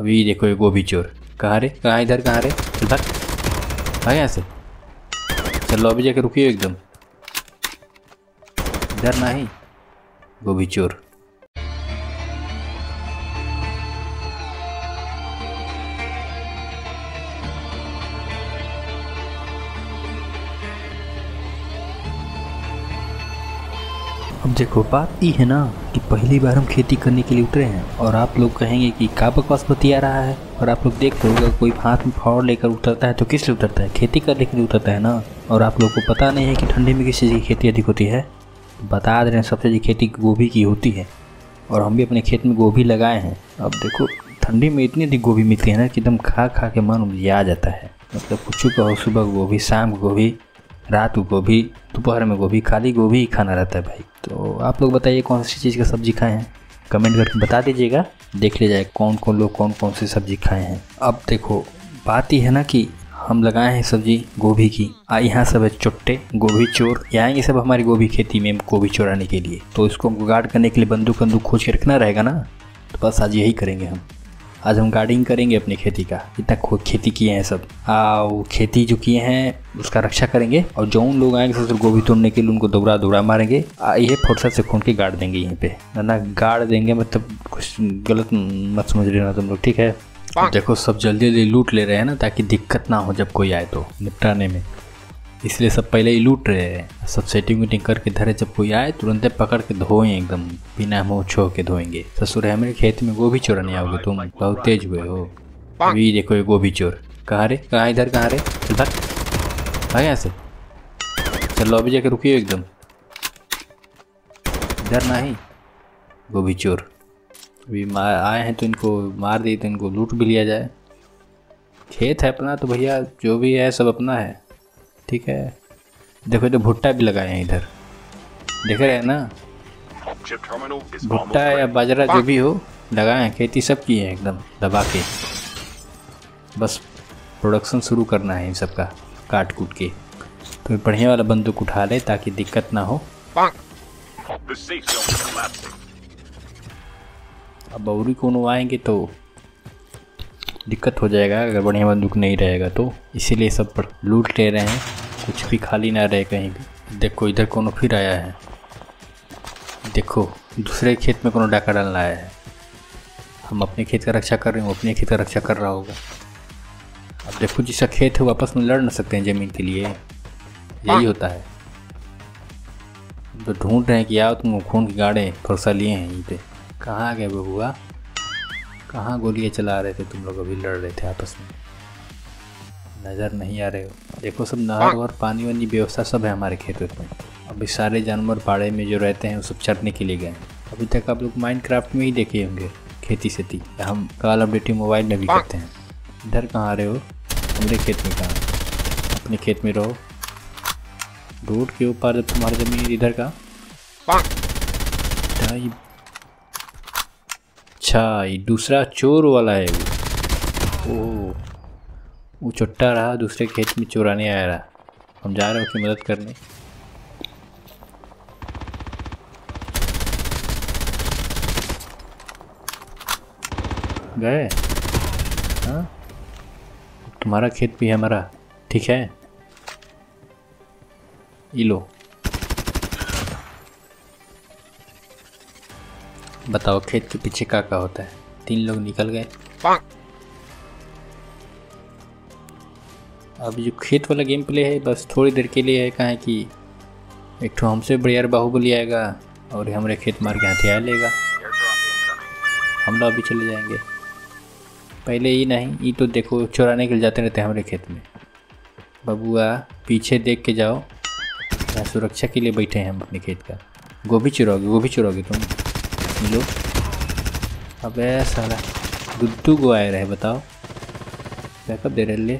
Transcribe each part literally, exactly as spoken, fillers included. अभी देखो ये गोभी चोर कहाँ रे, कहाँ इधर, कहाँ रे इधर, कहाँ यहाँ से चलो अभी जाके रुकिए एकदम, इधर ना ही गोभी चोर। अब देखो बात ये है ना कि पहली बार हम खेती करने के लिए उतरे हैं और आप लोग कहेंगे कि का बकवास बतिया रहा है, और आप लोग देखते होगा कोई हाथ में फावड़ा लेकर उतरता है तो किस लिए उतरता है, खेती करने के लिए उतरता है ना। और आप लोग को पता नहीं है कि ठंडी में किस चीज़ की खेती अधिक होती है, बता दे रहे हैं सबसे ज़्यादा खेती गोभी की होती है, और हम भी अपने खेत में गोभी लगाए हैं। अब देखो ठंडी में इतनी अधिक गोभी मिलती है ना कि एकदम खा खा के मन उमलिया आ जाता है, मतलब कुछ कहो सुबह गोभी, शाम गोभी, रात को गोभी, दोपहर में गोभी, खाली गोभी ही खाना रहता है भाई। तो आप लोग बताइए कौन सी चीज़ का सब्जी खाए हैं, कमेंट करके बता दीजिएगा, देख लिया जाए कौन कौन लोग कौन कौन सी सब्जी खाए हैं। अब देखो बात यह है ना कि हम लगाए हैं सब्जी गोभी की, आ यहाँ सब है चुट्टे गोभी चोर, यहाँ ये सब हमारी गोभी खेती में गोभी चोराने के लिए, तो इसको हमको गार्ड करने के लिए बंदूक बंदूक खोज के रखना रहेगा ना, तो बस आज यही करेंगे हम, आज हम गार्डिंग करेंगे अपनी खेती का, इतना खेती किए हैं सब, आओ खेती जो किए हैं उसका रक्षा करेंगे, और जो उन लोग आएंगे सबसे गोभी तोड़ने के लिए उनको दौड़ा दौड़ा मारेंगे, ये फुर्सत से खून के गाड़ देंगे यहीं पे, ना गाड़ देंगे, मतलब कुछ गलत मत समझ लेना तुम लोग, ठीक है। देखो सब जल्दी जल्दी लूट ले रहे हैं ना ताकि दिक्कत ना हो जब कोई आए तो निपटाने में, इसलिए सब पहले ही लूट रहे हैं, सब सेटिंग वेटिंग करके धरे, जब कोई आए तुरंत पकड़ के धोएं एकदम, बिना मुँह छो के धोएंगे। ससुर है मेरे खेत में गोभी चोरने आओगे तुम, बहुत तेज हुए हो। अभी देखो ये गोभी चोर कहाँ रे, कहाँ इधर, कहाँ रे इधर, कहाँ यहाँ से चलो अभी जाके रुकिए एकदम, इधर ना ही गोभी चोर। अभी आए हैं तो इनको मार दिए तो इनको लूट भी लिया जाए, खेत है अपना तो भैया जो भी है सब अपना है, ठीक है। देखो तो भुट्टा भी लगाए हैं इधर, देख रहे हैं ना, भुट्टा या बाजरा जो भी हो लगाए हैं, खेती सब की है एकदम दबा के, बस प्रोडक्शन शुरू करना है इन सब का काट कूट के। तो बढ़िया वाला बंदूक उठा ले ताकि दिक्कत ना हो। अब बौरी कोनो आएंगे तो दिक्कत हो जाएगा अगर बढ़िया बंदूक नहीं रहेगा तो, इसीलिए सब पर लूट ले रहे हैं, कुछ भी खाली ना रहे कहीं भी। देखो इधर कोनो फिर आया है, देखो दूसरे खेत में कोनो डाका डालना आया है, हम अपने खेत का रक्षा कर रहे हो, अपने खेत का रक्षा कर रहा होगा। अब देखो जिसका खेत है वापस में लड़ ना सकते हैं ज़मीन के लिए, यही होता है, तो ढूंढ रहे हैं कि आओ तुम खून की गाड़े फरसा लिए हैं यहीं पर। कहाँ गए बबुआ, कहाँ गोलियाँ चला रहे थे तुम लोग, अभी लड़ रहे थे आपस में, नज़र नहीं आ रहे हो। देखो सब नहर और पानी वानी व्यवस्था सब है हमारे खेतों में। अभी सारे जानवर पाड़े में जो रहते हैं वो सब चरने के लिए गए। अभी तक आप लोग माइनक्राफ्ट में ही देखे होंगे खेती सेती, हम कॉल ऑफ ड्यूटी मोबाइल में भी करते हैं। इधर कहाँ आ रहे हो, हमारे खेत में कहाँ, अपने खेत में रहो, रोड के ऊपर जब तुम्हारा जमीन इधर का। अच्छा ये दूसरा चोर वाला है वो, ओह वो चुट्टा रहा दूसरे खेत में चोराने आया रहा, हम जा रहे हो उसकी मदद करने। गए हाँ, तुम्हारा खेत भी है हमारा, ठीक है ये लो, बताओ खेत के पीछे क्या क्या होता है। तीन लोग निकल गए। अब जो खेत वाला गेम प्ले है बस थोड़ी देर के लिए है, कहाँ कि एक तो हमसे बड़े बाहुबली आएगा और हमारे खेत मार के हथियार लेगा, हम लोग अभी चले जाएंगे पहले ही नहीं, ये तो देखो चुराने के लिए जाते रहते हैं हमारे खेत में। बबुआ पीछे देख के जाओ, यहाँ सुरक्षा के लिए बैठे हैं हम अपने खेत का। गोभी चुराओगे, गोभी चुराओगे तुम लो, अब सारा गुद्दू गो आए रहे, बताओ बैकअप दे रहे, ले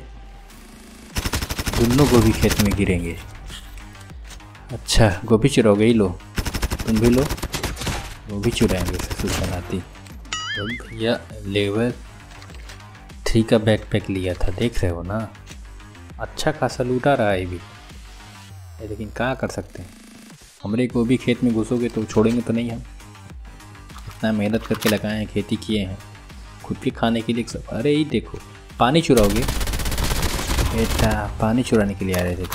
दोनों गोभी खेत में गिरेंगे। अच्छा गोभी चुराओगे, ही लो तुम भी लो, गोभी चुराएंगे ससुर बनाती। तो भैया लेवल थ्री का बैकपैक लिया था देख रहे हो ना, अच्छा खासा लूटा रहा है भी, लेकिन क्या कर सकते हैं, हमारे गोभी खेत में घुसोगे तो छोड़ेंगे तो नहीं हम, इतना मेहनत करके लगाए हैं खेती किए हैं, खुद भी खाने के लिए सब। अरे ये देखो पानी चुराओगे, बेटा पानी चुराने के लिए आ रहे थे तुम।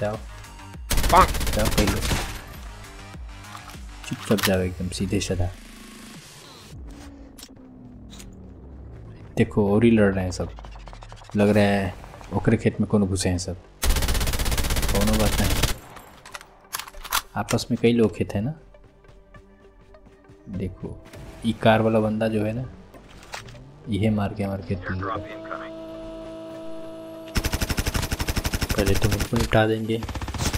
जाओ जाओ पहले, चुपचाप जाओ एकदम सीधे सदा। देखो और ही लड़ रहे हैं सब, लग रहा है ओकरे खेत में कौन घुसे हैं सब। कौन बात है, आपस में कई लोग खेत हैं ना। देखो ये कार वाला बंदा जो है ना, यह मार के मार के पहले तो बिल्कुल उठा देंगे।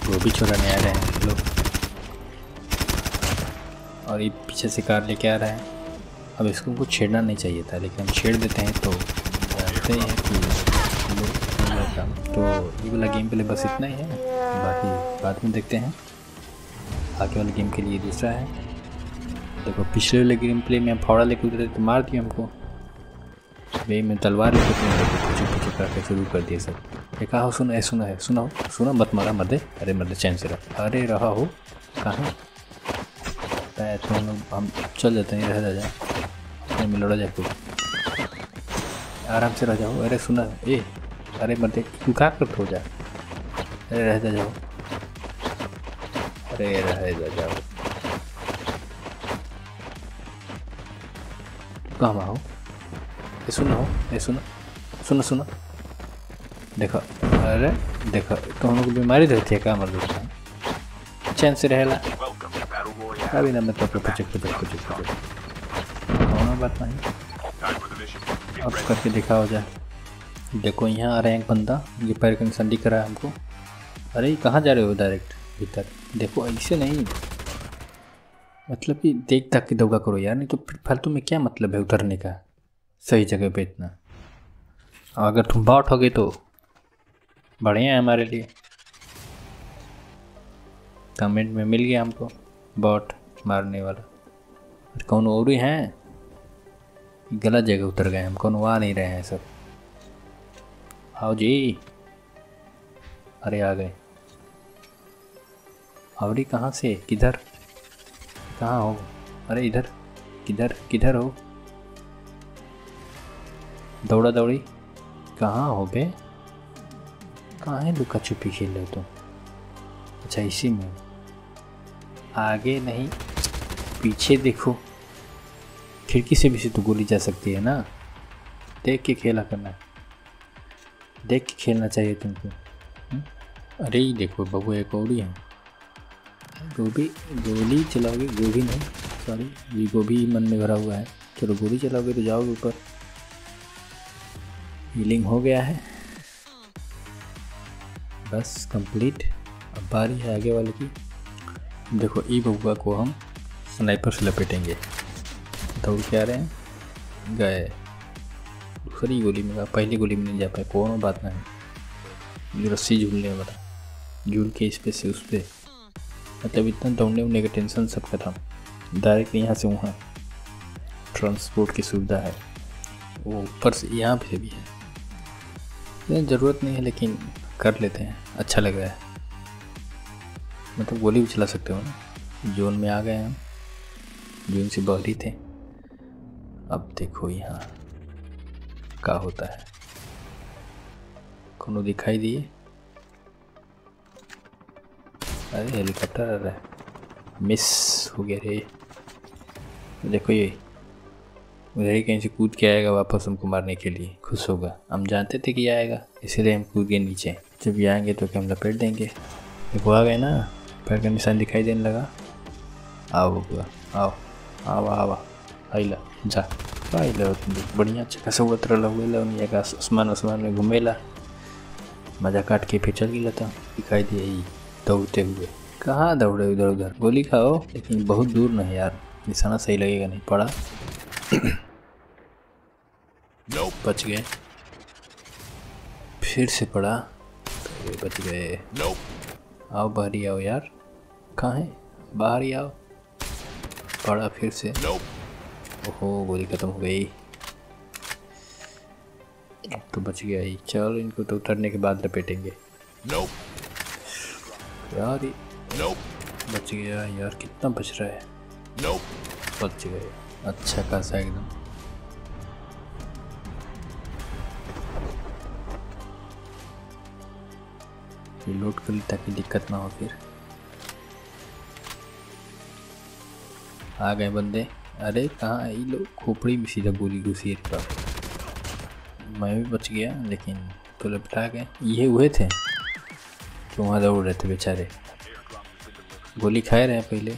वो भी चुराने आ रहे हैं लोग, और ये पीछे से कार लेके आ रहा है। अब इसको कुछ छेड़ना नहीं चाहिए था, लेकिन हम छेड़ देते हैं तो जानते हैं कि। तो ये वाला गेम के लिए बस इतना ही है, बाकी बाद में देखते हैं। आगे वाले गेम के लिए दूसरा है। देखो पिछले वाले गेम प्ले में हम फावड़ा लेकर उतरे तो मार दिया हमको, वे में तलवार लेकर चुप चुप करके शुरू कर दिए सब। ये कहा हो सुना है, सुना है सुना हो सुना, मत मारा मर्दे, अरे मर्दे चैन से रहा, अरे रहा हो कहाँ। तो हम लोग हम चल जाते हैं, रह जाए में लड़ा जाए, आराम से रह जाओ। अरे सुना ए, अरे मर्दे तू क्या करते हो जा, अरे रह जा जाओ, अरे रह जा जाओ, कहाँ आओ। ए सुना हो, ए सुना सुना सुना, देखो अरे देखो तो हम लोग बीमारी रहती है क्या मर्दे, चैन से रहेला। अभी ना मैं तो बात नहीं, अब करके देखा हो जाए। देखो यहाँ आ रहे हैं एक बंदा, ये पैर कंसंडी करा है हमको। अरे कहाँ जा रहे हो डायरेक्ट भीतर, देखो ऐसे नहीं, मतलब कि देख ताक के दौगा करो यार, नहीं तो फिर फालतू में क्या मतलब है उतरने का सही जगह पे इतना। अगर तुम बाट हो गए तो बढ़िया है हमारे लिए, कमेंट में मिल गया हमको बॉट मारने वाला। और कौन और ही हैं, गलत जगह उतर गए हम, कौन वहाँ नहीं रहे हैं सब। आओ जी, अरे आ गए। अवरी कहाँ से, किधर कहाँ हो, अरे इधर किधर किधर हो, दौड़ा दौड़ी कहाँ हो बे, कहाँ है लुका छुपी खेल रहे हो तुम। अच्छा इसी में, आगे नहीं पीछे देखो, खिड़की से भी से तो गोली जा सकती है ना, देख के खेला करना, देख के खेलना चाहिए तुमको। अरे ये देखो बबू एक और ही है, गोभी गोली चलाओगे, गोभी नहीं सॉरी ये गोभी मन में भरा हुआ है। चलो गोली चलाओगे तो जाओगे ऊपर। हीलिंग हो गया है बस कंप्लीट। अब बारी है आगे वाले की। देखो ई बबुआ को हम स्नाइपर से लपेटेंगे, दौड़ के आ रहे हैं, गए दूसरी गोली में, पहली गोली में नहीं जा पाए। कौन बात नहीं, रस्सी झूलने वाला झूल के इस पे से उस पे, मतलब इतना दौड़ने उड़ने का टेंशन सब खत्म। डायरेक्ट यहाँ से वहाँ ट्रांसपोर्ट की सुविधा है, वो ऊपर से यहाँ पे भी है, ज़रूरत नहीं है लेकिन कर लेते हैं, अच्छा लग रहा है। मतलब गोली भी चला सकते हो ना। जोन में आ गए हम, जोन से बाहर ही थे। अब देखो यहाँ क्या होता है, कौन दिखाई दिए, अरे हेलीकॉप्टर आ रहा है, मिस हो गया रे। देखो ये उधर ही कहीं से कूद के आएगा वापस हमको मारने के लिए, खुश होगा। हम जानते थे कि आएगा इसीलिए हम कूद गए नीचे, जब ये आएंगे तो क्या हम लपेट देंगे। देखो आ गए ना, पैर का निशान दिखाई देने लगा। आओ बबुआ आओ आओ आवा आइला जा, आइला बढ़िया अच्छा खासा उड़त रहा हुए का, आसमान आसमान में घूमेला, मजा काट के फिर चल गया था। दिखाई दिया दौड़ते हुए, कहाँ दौड़े उधर उधर, गोली खाओ लेकिन बहुत दूर नहीं यार, निशाना सही लगेगा नहीं, पड़ा बच गए, फिर से पड़ा तो बच गए। आओ बाहर ही आओ यार, कहाँ है, बाहर ही आओ, पड़ा फिर से, ओहो गोली खत्म हो गई, अब तो बच गया ही। चलो इनको तो उतरने के बाद लपेटेंगे यार, बच गया यार, कितना बच रहा है, बच गया अच्छा खासा एकदम। साथ रिलोड कर ली ताकि दिक्कत ना हो। फिर आ गए बंदे। अरे कहाँ आई लो, खोपड़ी में सीधा गोली घुसी है। मैं भी बच गया लेकिन तो लपटा गए। ये हुए थे तो वहाँ दौड़ रहे थे बेचारे, गोली खाए रहे पहले,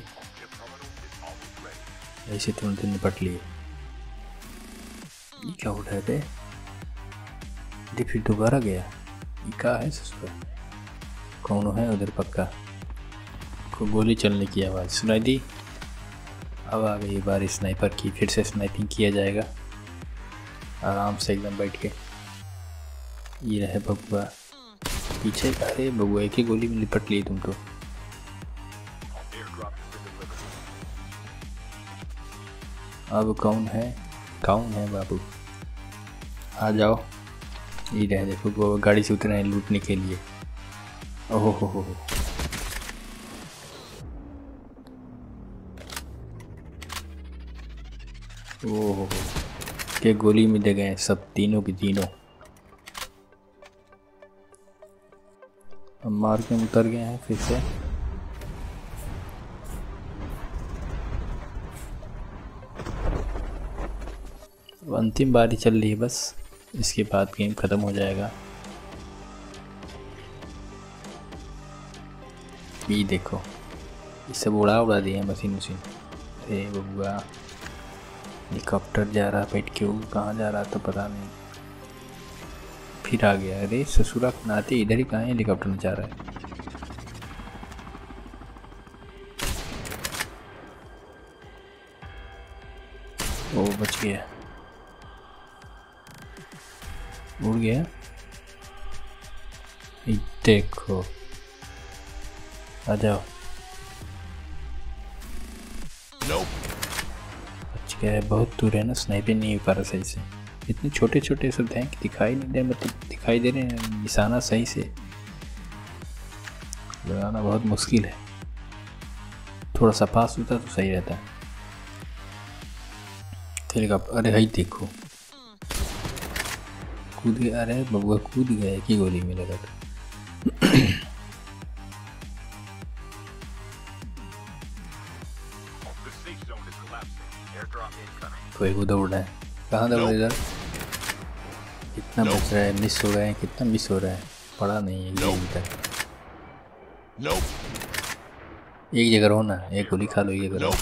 ऐसे तुरंत निपट लिए। ये क्या उठा रहे थे, फिर दोबारा गया। ये कहा है ससुर, कौन है उधर पक्का। को गोली चलने की आवाज़ सुनाई दी। अब आ गई बार स्नाइपर की, फिर से स्नाइपिंग किया जाएगा आराम से एकदम बैठ के। ये रहे बबुआ पीछे। अरे बबुआ की गोली में निपट ली तुम तो। अब कौन है, कौन है बाबू, आ जाओ। ये रहे देखो बाबू गाड़ी से उतरे हैं लूटने के लिए। ओहो हो हो, ओहो के गोली में दे गए सब तीनों के तीनों। हम मार के उतर गए हैं फिर से। अंतिम बारी चल रही है बस, इसके बाद गेम खत्म हो जाएगा। ये देखो ये सब उड़ा उड़ा दिए मशीन मशीन। अरे बबुआ हेलीकॉप्टर जा रहा बैठ के, वो कहाँ जा रहा तो पता नहीं, फिर आ गया। अरे ससुरा नाते इधर ही कहाँ हेलीकॉप्टर में जा रहा है। वो बच गया, उड़ गया। देखो आ जाओ। अच्छा क्या है, बहुत दूर है ना, स्नाइपिंग नहीं हो पा रहा सही से। इतने छोटे छोटे शब्द हैं कि दिखाई नहीं दे, मतलब दिखाई दे रहे हैं, निशाना सही से लगाना बहुत मुश्किल है। थोड़ा सा पास होता तो सही रहता है। ठीक है। अरे भाई देखो कूद गया। अरे बबुआ कूद गया एक ही गोली में लगा था। कोई को दौड़ रहा है, कहाँ दौड़ इधर। कितना बच रहा है, मिस हो रहा है, कितना मिस हो रहा है पड़ा नहीं है गेम तक। एक जगह रहो ना, एक गोली खा लो। ये करो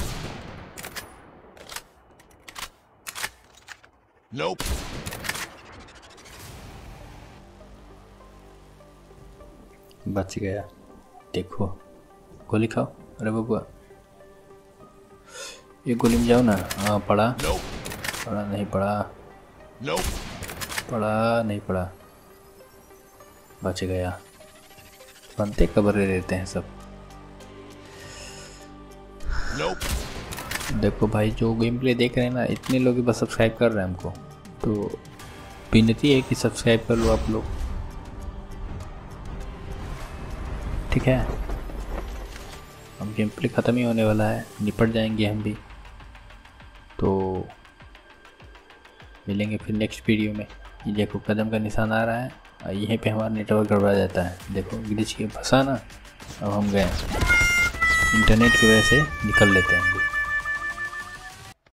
बच गया। देखो गोली खाओ। अरे बबुआ ये गोली में जाओ ना। हाँ पड़ा पड़ा नहीं पड़ा पड़ा नहीं पड़ा, बच गया। बनते कबरे रहते हैं सब। देखो भाई जो गेम प्ले देख रहे हैं ना, इतने लोग बस सब्सक्राइब कर रहे हैं हमको, तो विनती है कि सब्सक्राइब कर लो आप लोग, ठीक है। हम गेम प्ले ख़त्म ही होने वाला है, निपट जाएंगे हम भी। तो मिलेंगे फिर नेक्स्ट वीडियो में। ये देखो कदम का निशान आ रहा है और यहीं पे हमारा नेटवर्क गड़बड़ा जाता है। देखो ग्लिच के फंसा ना, अब हम गए इंटरनेट की वजह से निकल लेते हैं।